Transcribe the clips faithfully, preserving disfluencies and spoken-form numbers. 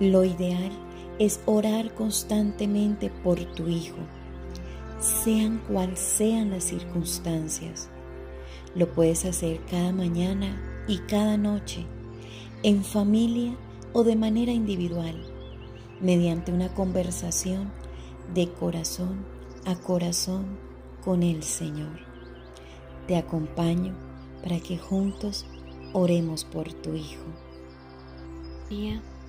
Lo ideal es orar constantemente por tu hijo, sean cuales sean las circunstancias. Lo puedes hacer cada mañana y cada noche, en familia o de manera individual, mediante una conversación de corazón a corazón con el Señor. Te acompaño para que juntos oremos por tu hijo. Día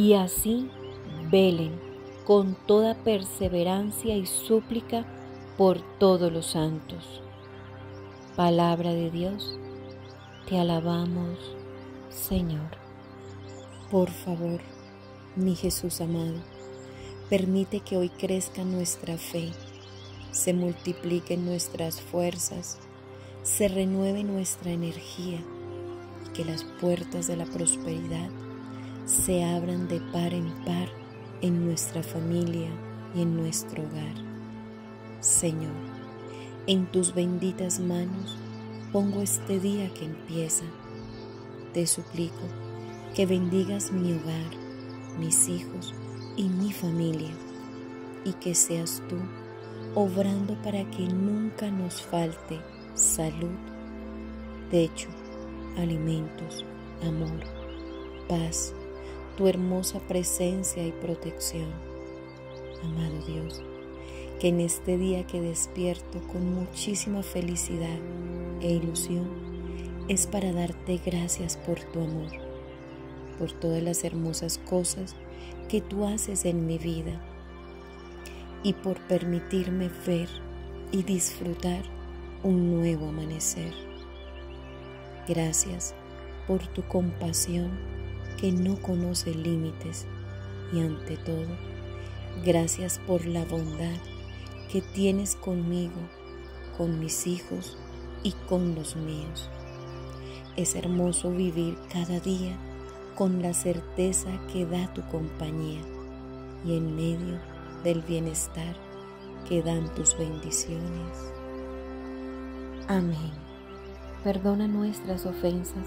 Y así velen con toda perseverancia y súplica por todos los santos. Palabra de Dios, te alabamos, Señor. Por favor, mi Jesús amado, permite que hoy crezca nuestra fe, se multipliquen nuestras fuerzas, se renueve nuestra energía y que las puertas de la prosperidad se abran de par en par en nuestra familia y en nuestro hogar. Señor, en tus benditas manos pongo este día que empieza. Te suplico que bendigas mi hogar, mis hijos y mi familia, y que seas tú obrando para que nunca nos falte salud, techo, alimentos, amor, paz, tu hermosa presencia y protección. Amado Dios, que en este día que despierto con muchísima felicidad e ilusión, es para darte gracias por tu amor, por todas las hermosas cosas que tú haces en mi vida y por permitirme ver y disfrutar un nuevo amanecer. Gracias por tu compasión que no conoce límites, y ante todo, gracias por la bondad que tienes conmigo, con mis hijos y con los míos. Es hermoso vivir cada día con la certeza que da tu compañía y en medio del bienestar que dan tus bendiciones. Amén. Perdona nuestras ofensas,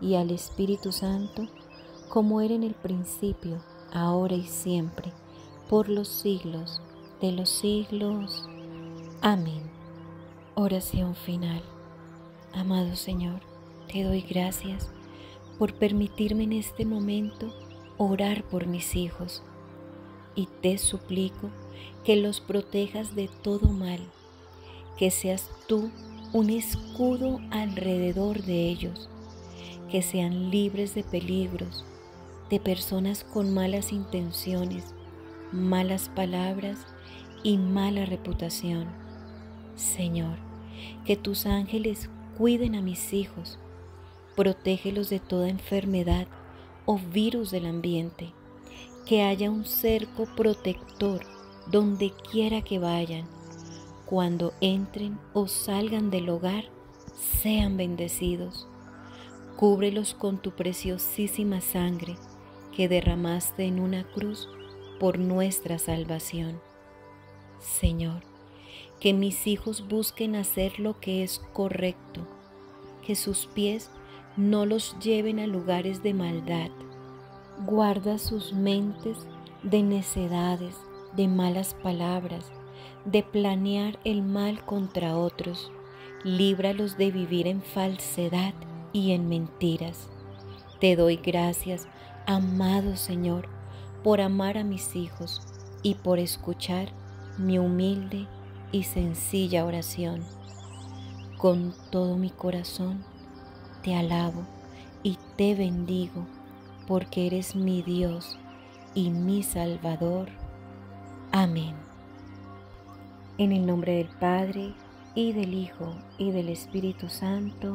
y al Espíritu Santo, como era en el principio, ahora y siempre, por los siglos de los siglos. Amén. Oración final. Amado Señor, te doy gracias por permitirme en este momento orar por mis hijos, y te suplico que los protejas de todo mal, que seas tú un escudo alrededor de ellos, que sean libres de peligros, de personas con malas intenciones, malas palabras y mala reputación. Señor, que tus ángeles cuiden a mis hijos, protégelos de toda enfermedad o virus del ambiente, que haya un cerco protector donde quiera que vayan. Cuando entren o salgan del hogar, sean bendecidos. Cúbrelos con tu preciosísima sangre que derramaste en una cruz por nuestra salvación. Señor, que mis hijos busquen hacer lo que es correcto, que sus pies no los lleven a lugares de maldad. Guarda sus mentes de necedades, de malas palabras, de planear el mal contra otros. Líbralos de vivir en falsedad y en mentiras. Te doy gracias, amado Señor, por amar a mis hijos y por escuchar mi humilde y sencilla oración. Con todo mi corazón te alabo y te bendigo, porque eres mi Dios y mi Salvador. Amén. En el nombre del Padre, y del Hijo, y del Espíritu Santo.